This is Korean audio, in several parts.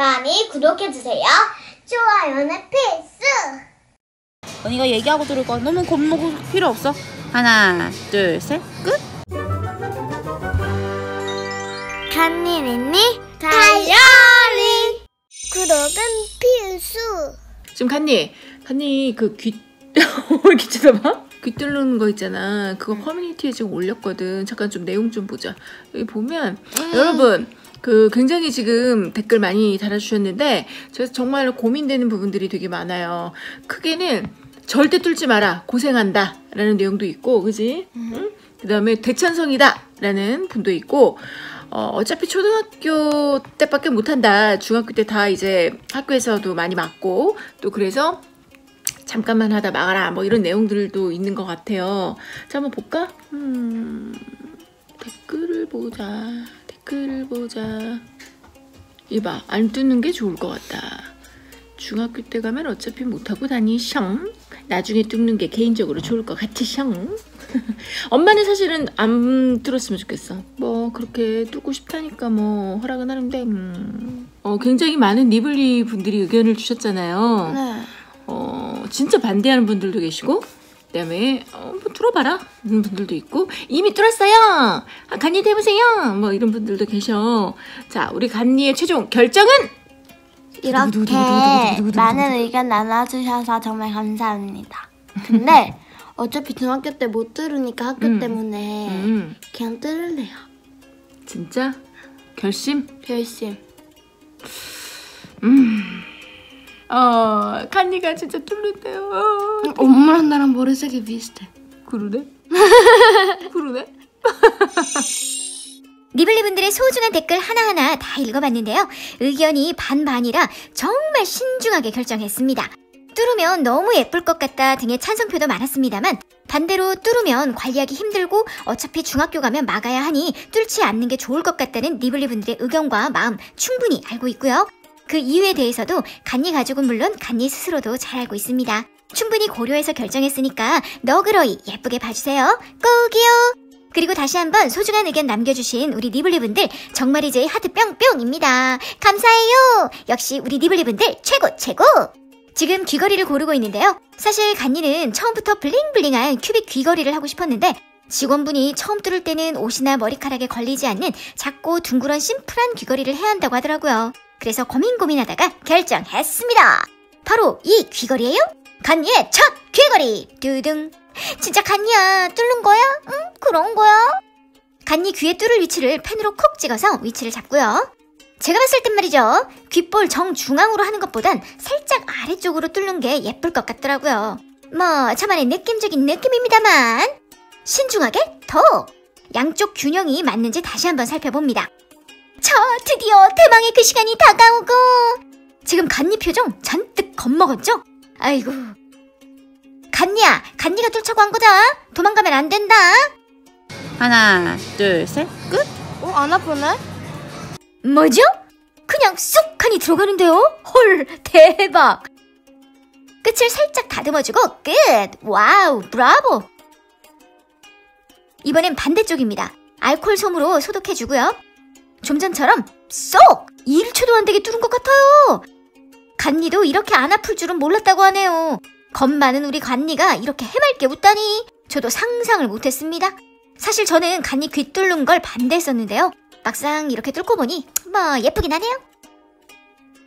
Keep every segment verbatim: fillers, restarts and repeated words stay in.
많이 구독해주세요. 좋아요는 필수! 언니가 얘기하고 들을 거 너무 겁먹을 필요 없어. 하나, 둘, 셋, 끝! 간니닌니 다이어리! 구독은 필수! 지금 간니, 간니 그 귀... 왜 이렇게 쳐다봐? 귀 뚫는 거 있잖아. 그거 커뮤니티에 지금 올렸거든. 잠깐 좀 내용 좀 보자. 여기 보면 음. 여러분 그 굉장히 지금 댓글 많이 달아주셨는데 제가 정말로 고민되는 부분들이 되게 많아요. 크게는 절대 뚫지 마라, 고생한다 라는 내용도 있고, 그지? 음. 응? 그 다음에 대찬성이다 라는 분도 있고, 어, 어차피 초등학교 때밖에 못한다, 중학교 때 다 이제 학교에서도 많이 맞고, 또 그래서 잠깐만 하다 막아라, 뭐 이런 내용들도 있는 것 같아요. 자, 한번 볼까? 음, 댓글을 보자. 댓글을 보자. 이봐, 안 뚫는 게 좋을 것 같다. 중학교 때 가면 어차피 못하고 다니셩. 나중에 뚫는 게 개인적으로 좋을 것 같으셩. 엄마는 사실은 안 뚫었으면 좋겠어. 뭐 그렇게 뚫고 싶다니까 뭐 허락은 하는데. 음. 어, 굉장히 많은 니블리 분들이 의견을 주셨잖아요. 네. 어, 진짜 반대하는 분들도 계시고, 그 다음에 어, 뭐 뚫어봐라 이런 분들도 있고, 이미 뚫었어요, 아, 간니 해보세요, 뭐 이런 분들도 계셔. 자, 우리 간니의 최종 결정은 이렇게 많은 의견 나눠주셔서 정말 감사합니다. 근데 어차피 중학교 때 못 뚫으니까 학교 음. 때문에 음. 그냥 뚫을래요. 진짜? 결심? 결심. 음. 어, 간니가 진짜 뚫는데요. 어, 엄마랑 나랑 머리색이 비슷해. 그러네? 그러네? 니블리 분들의 소중한 댓글 하나하나 다 읽어봤는데요. 의견이 반반이라 정말 신중하게 결정했습니다. 뚫으면 너무 예쁠 것 같다 등의 찬성표도 많았습니다만, 반대로 뚫으면 관리하기 힘들고 어차피 중학교 가면 막아야 하니 뚫지 않는 게 좋을 것 같다는 니블리 분들의 의견과 마음 충분히 알고 있고요. 그 이유에 대해서도 간니 가족은 물론 간니 스스로도 잘 알고 있습니다. 충분히 고려해서 결정했으니까 너그러이 예쁘게 봐주세요. 꼭이요! 그리고 다시 한번 소중한 의견 남겨주신 우리 니블리 분들 정말 이제 하트 뿅뿅입니다. 감사해요! 역시 우리 니블리 분들 최고 최고! 지금 귀걸이를 고르고 있는데요. 사실 간니는 처음부터 블링블링한 큐빅 귀걸이를 하고 싶었는데 직원분이 처음 뚫을 때는 옷이나 머리카락에 걸리지 않는 작고 둥그런 심플한 귀걸이를 해야 한다고 하더라고요. 그래서 고민고민하다가 결정했습니다. 바로 이 귀걸이에요. 간니의 첫 귀걸이! 두둥! 진짜 간니야, 뚫는 거야? 응? 그런 거야? 간니 귀에 뚫을 위치를 펜으로 콕 찍어서 위치를 잡고요. 제가 봤을 땐 말이죠, 귓볼 정중앙으로 하는 것보단 살짝 아래쪽으로 뚫는 게 예쁠 것 같더라고요. 뭐 저만의 느낌적인 느낌입니다만, 신중하게 더! 양쪽 균형이 맞는지 다시 한번 살펴봅니다. 저 드디어 대망의 그 시간이 다가오고, 지금 간니 표정 잔뜩 겁먹었죠? 아이고, 간니야, 간니가 뚫자고 한 거다. 도망가면 안 된다. 하나, 둘, 셋, 끝. 어, 안 아프네? 뭐죠? 그냥 쏙 간이 들어가는데요? 헐, 대박. 끝을 살짝 다듬어주고 끝. 와우, 브라보. 이번엔 반대쪽입니다. 알코올 솜으로 소독해주고요. 좀 전처럼 쏙! 일 초도 안 되게 뚫은 것 같아요. 간니도 이렇게 안 아플 줄은 몰랐다고 하네요. 겁 많은 우리 간니가 이렇게 해맑게 웃다니 저도 상상을 못했습니다. 사실 저는 간니 귀 뚫는 걸 반대했었는데요. 막상 이렇게 뚫고 보니 뭐 예쁘긴 하네요.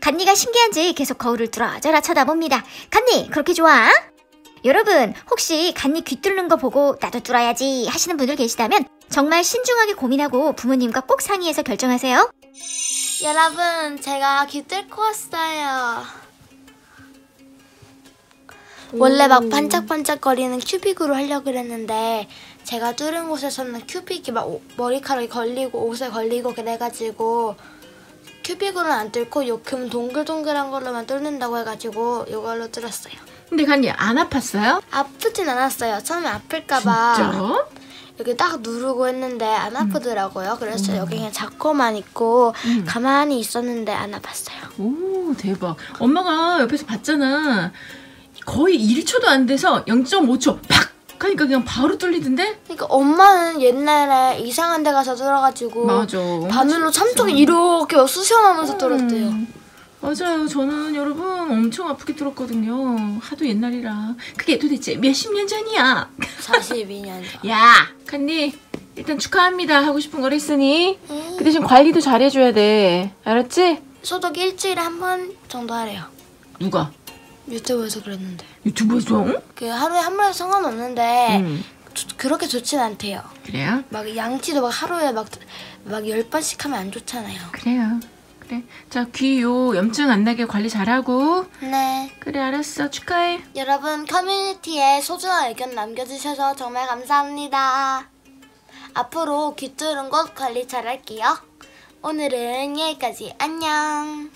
간니가 신기한지 계속 거울을 들어저라 쳐다봅니다. 간니 그렇게 좋아? 여러분, 혹시 간니 귀 뚫는 거 보고 나도 뚫어야지 하시는 분들 계시다면 정말 신중하게 고민하고 부모님과 꼭 상의해서 결정하세요. 여러분, 제가 귀 뚫고 왔어요. 오. 원래 막 반짝반짝거리는 큐빅으로 하려고 그랬는데 제가 뚫은 곳에서는 큐빅이 막 머리카락이 걸리고 옷에 걸리고 그래가지고 큐빅으로는 안 뚫고 요 금 동글동글한 걸로만 뚫는다고 해가지고 요걸로 뚫었어요. 근데 간니 안 아팠어요? 아프진 않았어요. 처음에 아플까봐. 진짜? 여기 딱 누르고 했는데 안 아프더라고요. 음. 그래서 음. 여기 그냥 잡고만 있고 음. 가만히 있었는데 안 아팠어요. 오, 대박. 엄마가 옆에서 봤잖아. 거의 일 초도 안 돼서 영 점 오 초 팍! 하니까 그냥 바로 뚫리던데? 그러니까 엄마는 옛날에 이상한 데 가서 뚫어가지고 맞아, 바늘로 참통 이렇게 쑤셔나면서 음. 뚫었대요. 맞아요. 저는 여러분 엄청 아프게 들었거든요. 하도 옛날이라. 그게 도대체 몇십 년 전이야. 사십이 년 전. 야, 간니 일단 축하합니다. 하고 싶은 걸 했으니. 에이. 그 대신 관리도 잘해줘야 돼. 알았지? 소독 일주일에 한 번 정도 하래요. 누가? 유튜브에서 그랬는데. 유튜브에서? 응? 그 하루에 한 번에서 상관없는데 음. 조, 그렇게 좋진 않대요. 그래요? 막 양치도 막 하루에 막 막 열 번씩 하면 안 좋잖아요. 그래요. 그래. 자, 귀 요 염증 안 나게 관리 잘하고. 네. 그래 알았어. 축하해. 여러분 커뮤니티에 소중한 의견 남겨주셔서 정말 감사합니다. 앞으로 귀 뚫은 곳 관리 잘할게요. 오늘은 여기까지. 안녕.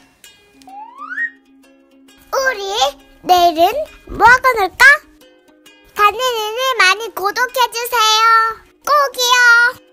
우리 내일은 뭐 하고 놀까? 간니닌니 많이 구독해주세요. 꼭이요.